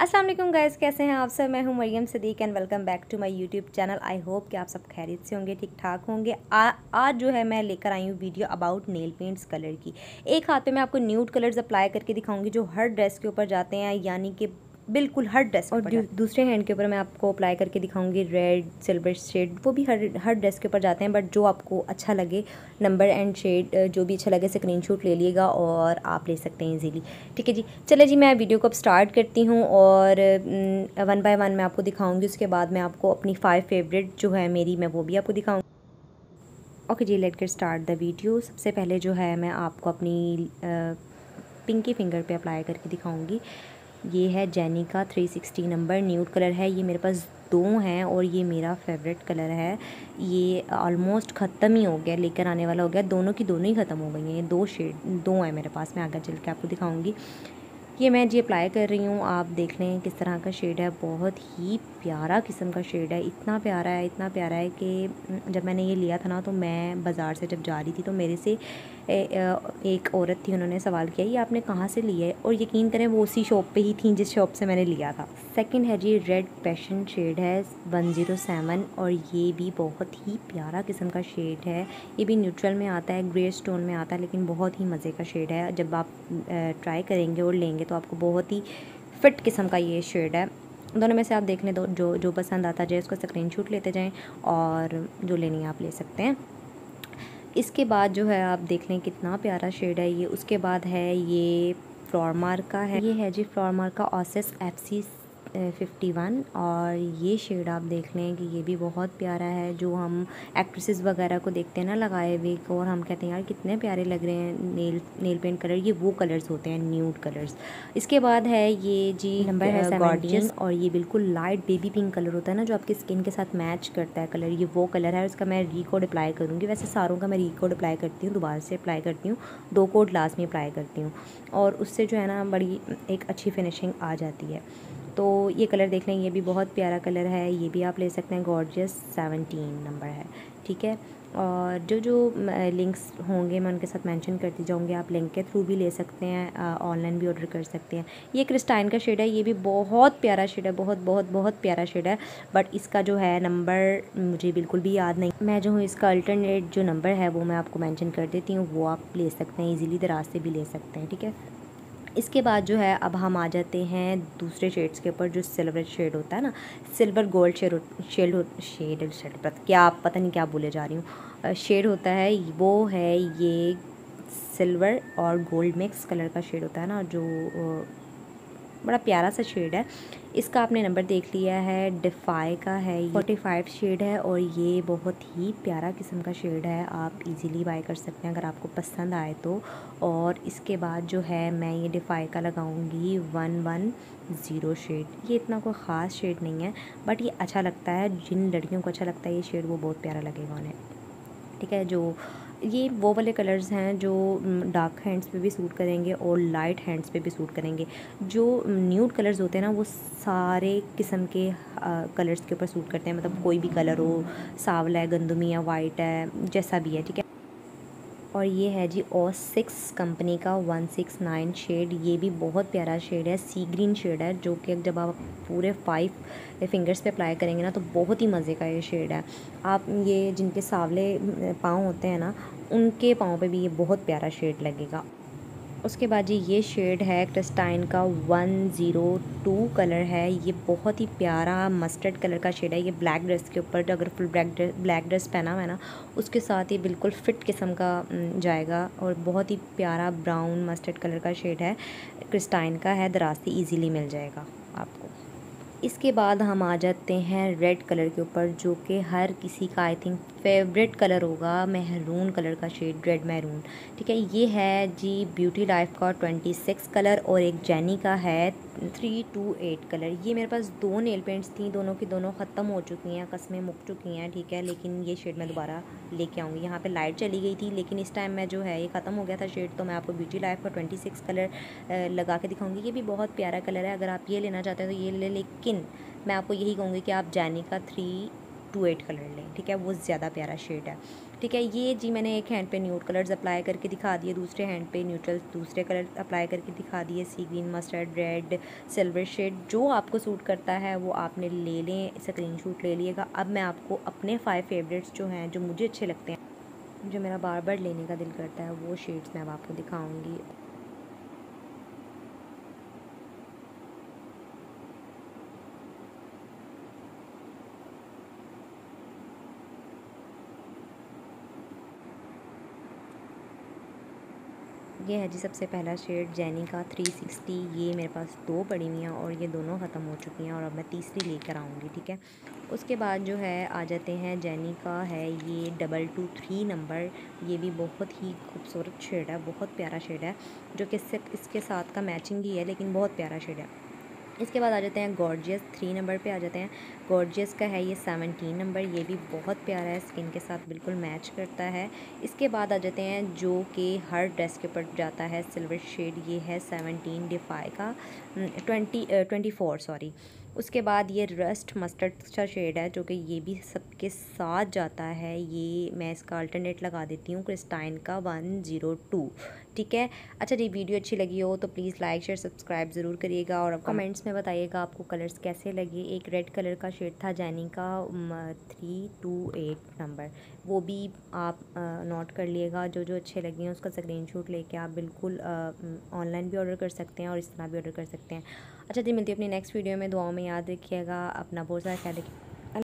अस्सलाम वालेकुम गाइस, कैसे हैं आप सब। मैं हूं Mariam Sadiq and welcome back to my YouTube channel. I hope कि आप सब खैरियत से होंगे, ठीक ठाक होंगे। आज जो है मैं लेकर आई हूं video about nail paints colour की। एक हाथ पे मैं आपको न्यूड कलर्स अप्लाई करके दिखाऊंगी जो हर ड्रेस के ऊपर जाते हैं, यानी कि बिल्कुल हर ड्रेस, और दूसरे हैंड के ऊपर मैं आपको अप्लाई करके दिखाऊंगी रेड, सिल्वर शेड, वो भी हर ड्रेस के ऊपर जाते हैं। बट जो आपको अच्छा लगे नंबर एंड शेड जो भी अच्छा लगे स्क्रीनशॉट ले लीजिएगा और आप ले सकते हैं इजीली। ठीक है जी, चले जी मैं वीडियो को अब स्टार्ट करती हूँ और वन बाय वन मैं आपको दिखाऊँगी। उसके बाद मैं आपको अपनी 5 फेवरेट जो है मेरी, मैं वो भी आपको दिखाऊँगी। Okay ji, let get start the video. सबसे पहले जो है मैं आपको अपनी पिंकी फिंगर पर अप्लाई करके दिखाऊँगी। ये है जैनिका 360 नंबर, न्यूड कलर है। ये मेरे पास 2 हैं और ये मेरा फेवरेट कलर है। ये ऑलमोस्ट ख़त्म ही हो गया, लेकर आने वाला हो गया। दोनों ही ख़त्म हो गई हैं। ये 2 शेड 2 हैं मेरे पास, मैं आगे चल के आपको दिखाऊंगी। ये मैं जी अप्लाई कर रही हूँ, आप देख लें किस तरह का शेड है। बहुत ही प्यारा किस्म का शेड है, इतना प्यारा है, इतना प्यारा है कि जब मैंने ये लिया था ना, तो मैं बाज़ार से जब जा रही थी तो मेरे से एक औरत थी, उन्होंने सवाल किया ये आपने कहाँ से लिया है, और यकीन करें वो उसी शॉप पे ही थी जिस शॉप से मैंने लिया था। सेकंड है जी रेड पैशन शेड है 107, और ये भी बहुत ही प्यारा किस्म का शेड है। ये भी न्यूट्रल में आता है, ग्रे स्टोन में आता है, लेकिन बहुत ही मज़े का शेड है। जब आप ट्राई करेंगे और लेंगे तो आपको बहुत ही फिट किस्म का ये शेड है। दोनों में से आप देखने दो, जो पसंद आता जाए उसका स्क्रीनशॉट लेते जाएं और जो लेनी है आप ले सकते हैं। इसके बाद जो है आप देख लें कितना प्यारा शेड है ये। उसके बाद है ये फ्लॉरमार्क का है, ये है जी फ्लॉरमार्क का ओ सिक्स FC 51, और ये शेड आप देख लें कि ये भी बहुत प्यारा है। जो हम एक्ट्रेसेस वगैरह को देखते हैं ना लगाए हुए, और हम कहते हैं यार कितने प्यारे लग रहे हैं नेल पेंट कलर, ये वो कलर्स होते हैं न्यूड कलर्स। इसके बाद है ये जी नंबर है गॉर्डियस, और ये बिल्कुल लाइट बेबी पिंक कलर होता है ना, जो आपकी स्किन के साथ मैच करता है कलर, ये वो कलर है। उसका मैं रीकोड अप्लाई करूँगी। वैसे सारों का मैं रीकोड अप्लाई करती हूँ, दोबारा से अप्लाई करती हूँ, 2 कोड लास्ट में अप्लाई करती हूँ, और उससे जो है ना बड़ी एक अच्छी फिनिशिंग आ जाती है। तो ये कलर देख लें, ये भी बहुत प्यारा कलर है, ये भी आप ले सकते हैं। गॉर्जियस 17 नंबर है, ठीक है। और जो लिंक्स होंगे मैं उनके साथ मेंशन करती जाऊंगी, आप लिंक के थ्रू भी ले सकते हैं, ऑनलाइन भी ऑर्डर कर सकते हैं। ये क्रिस्टाइन का शेड है, ये भी बहुत प्यारा शेड है, बहुत बहुत बहुत प्यारा शेड है। बट इसका जो है नंबर मुझे बिल्कुल भी याद नहीं, मैं जो हूँ इसका अल्टरनेट जो नंबर है वो मैं आपको मेंशन कर देती हूँ, वो आप ले सकते हैं ईजिली, दराज से भी ले सकते हैं, ठीक है। इसके बाद जो है अब हम आ जाते हैं दूसरे शेड्स के ऊपर, जो सिल्वर शेड होता है ना, सिल्वर गोल्ड शेड क्या आप पता नहीं क्या बोले जा रही हूँ शेड होता है, वो है ये सिल्वर और गोल्ड मिक्स कलर का शेड होता है ना, जो बड़ा प्यारा सा शेड है। इसका आपने नंबर देख लिया है। डिफाई का है 45 शेड है, और ये बहुत ही प्यारा किस्म का शेड है, आप इजीली बाय कर सकते हैं अगर आपको पसंद आए तो। और इसके बाद जो है मैं ये डिफाई का लगाऊंगी 110 शेड। ये इतना कोई ख़ास शेड नहीं है, बट ये अच्छा लगता है, जिन लड़कियों को अच्छा लगता है ये शेड वो बहुत प्यारा लगेगा उन्हें, ठीक है। जो ये वो वाले कलर्स हैं जो डार्क हैंड्स पे भी सूट करेंगे और लाइट हैंड्स पे भी सूट करेंगे। जो न्यूड कलर्स होते हैं ना, वो सारे किस्म के कलर्स के ऊपर सूट करते हैं, मतलब कोई भी कलर हो, सावला है, गंदुमी है, वाइट है, जैसा भी है, ठीक है। और ये है जी ओ सिक्स कंपनी का 169 शेड, ये भी बहुत प्यारा शेड है, सी ग्रीन शेड है, जो कि जब आप पूरे 5 फिंगर्स पे अप्लाई करेंगे ना तो बहुत ही मज़े का ये शेड है। आप ये जिनके सावले पाँव होते हैं ना, उनके पाँव पे भी ये बहुत प्यारा शेड लगेगा। उसके बाद जी ये शेड है क्रिस्टाइन का 102 कलर है, ये बहुत ही प्यारा मस्टर्ड कलर का शेड है। ये ब्लैक ड्रेस के ऊपर अगर फुल ब्लैक ड्रेस पहना हुआ है ना, उसके साथ ये बिल्कुल फिट किस्म का जाएगा, और बहुत ही प्यारा ब्राउन मस्टर्ड कलर का शेड है, क्रिस्टाइन का है, दराज से ईज़िली मिल जाएगा आपको। इसके बाद हम आ जाते हैं रेड कलर के ऊपर, जो कि हर किसी का आई थिंक फेवरेट कलर होगा, मेहरून कलर का शेड, रेड मेहरून, ठीक है। ये है जी ब्यूटी लाइफ का 26 कलर, और एक जैनी का है 328 कलर। ये मेरे पास 2 नेल पेंट्स थी, दोनों की दोनों ख़त्म हो चुकी हैं, कस्में मुक चुकी हैं, ठीक है। लेकिन ये शेड मैं दोबारा लेके आऊँगी। यहाँ पे लाइट चली गई थी, लेकिन इस टाइम मैं जो है ये ख़त्म हो गया था शेड, तो मैं आपको ब्यूटी लाइफ का 26 कलर लगा के दिखाऊँगी। ये भी बहुत प्यारा कलर है, अगर आप ये लेना चाहते हैं तो ये ले, लेकिन मैं आपको यही कहूँगी कि आप जैनिका 3 228 कलर लें, ठीक है, वो ज़्यादा प्यारा शेड है। ठीक है, ये जी मैंने एक हैंड पे न्यूड कलर्स अप्लाई करके दिखा दिए, दूसरे हैंड पे न्यूट्रल्स दूसरे कलर अप्लाई करके दिखा दिए, sea green, mustard, red, silver shade, जो आपको सूट करता है वो आपने ले लें, स्क्रीनशॉट ले लिएगा। अब मैं आपको अपने 5 फेवरेट्स जो हैं, जो मुझे अच्छे लगते हैं, जो मेरा बार बार लेने का दिल करता है, वो शेड्स मैं अब आपको दिखाऊँगी। ये है जी सबसे पहला शेड जैनिका 360, ये मेरे पास 2 पड़ी हुई हैं और ये दोनों ख़त्म हो चुकी हैं और अब मैं तीसरी लेकर आऊँगी। ठीक है, उसके बाद जो है आ जाते हैं, जैनिका है ये 223 नंबर, ये भी बहुत ही खूबसूरत शेड है, बहुत प्यारा शेड है, जो कि सिर्फ इसके साथ का मैचिंग ही है, लेकिन बहुत प्यारा शेड है। इसके बाद आ जाते हैं गॉर्जियस 3 नंबर पे आ जाते हैं। गॉर्जियस का है ये 17 नंबर, ये भी बहुत प्यारा है, स्किन के साथ बिल्कुल मैच करता है। इसके बाद आ जाते हैं जो कि हर ड्रेस के ऊपर जाता है, सिल्वर शेड, ये है 17 डिफाई का 24 सॉरी। उसके बाद ये रस्ट मस्टर्ड सा शेड है, जो कि ये भी सबके साथ जाता है, ये मैं इसका अल्टरनेट लगा देती हूँ, क्रिस्टाइन का 102। ठीक है, अच्छा जी वीडियो अच्छी लगी हो तो प्लीज़ लाइक, शेयर, सब्सक्राइब ज़रूर करिएगा और कमेंट्स में बताइएगा आपको कलर्स कैसे लगे। एक रेड कलर का शेड था जैनिका 328 नंबर, वो भी आप नोट कर लिएगा, जो अच्छे लगे हैं उसका स्क्रीनशॉट लेके आप बिल्कुल ऑनलाइन भी ऑर्डर कर सकते हैं और इस तरह भी ऑर्डर कर सकते हैं। अच्छा जी, मिलती है अपनी नेक्स्ट वीडियो में, दुआओं में याद रखिएगा, अपना बहुत सारा ख्याल रखिएगा।